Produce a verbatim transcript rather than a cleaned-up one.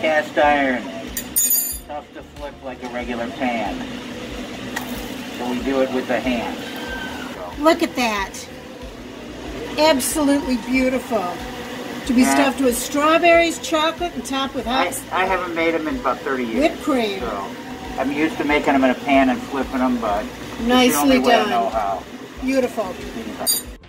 cast iron. Tough to flip like a regular pan. So we do it with the hand. Look at that. Absolutely beautiful. To be yeah. stuffed with strawberries, chocolate, and topped with hot... I, I haven't made them in about thirty years. Whipped cream. So I'm used to making them in a pan and flipping them, but... Nicely done. It's the only way I know how. Beautiful.